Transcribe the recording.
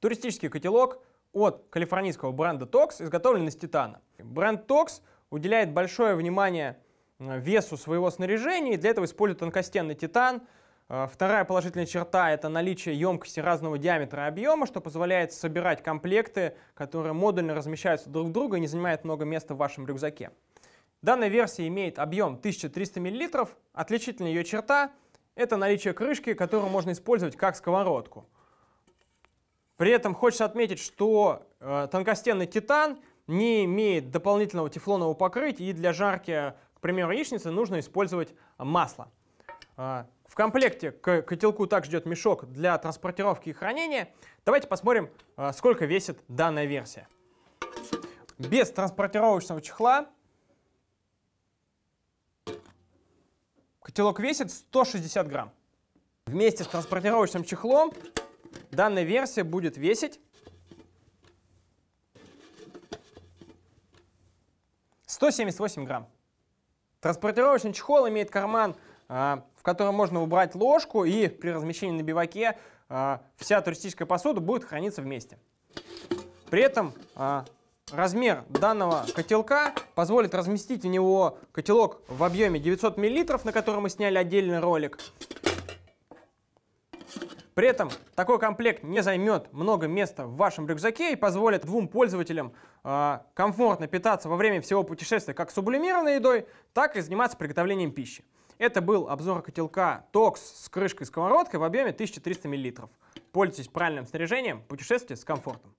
Туристический котелок от калифорнийского бренда TOX изготовлен из титана. Бренд TOX уделяет большое внимание весу своего снаряжения и для этого использует тонкостенный титан. Вторая положительная черта — это наличие емкости разного диаметра и объема, что позволяет собирать комплекты, которые модульно размещаются друг в друга и не занимают много места в вашем рюкзаке. Данная версия имеет объем 1300 мл. Отличительная ее черта — это наличие крышки, которую можно использовать как сковородку. При этом хочется отметить, что тонкостенный титан не имеет дополнительного тефлонового покрытия, и для жарки, к примеру, яичницы нужно использовать масло. В комплекте к котелку также идет мешок для транспортировки и хранения. Давайте посмотрим, сколько весит данная версия. Без транспортировочного чехла котелок весит 160 грамм. Вместе с транспортировочным чехлом данная версия будет весить 178 грамм. Транспортировочный чехол имеет карман, в котором можно убрать ложку, и при размещении на биваке вся туристическая посуда будет храниться вместе. При этом размер данного котелка позволит разместить в него котелок в объеме 900 мл, на который мы сняли отдельный ролик. При этом такой комплект не займет много места в вашем рюкзаке и позволит двум пользователям комфортно питаться во время всего путешествия как сублимированной едой, так и заниматься приготовлением пищи. Это был обзор котелка TOX с крышкой-сковородкой в объеме 1300 мл. Пользуйтесь правильным снаряжением, путешествуйте с комфортом.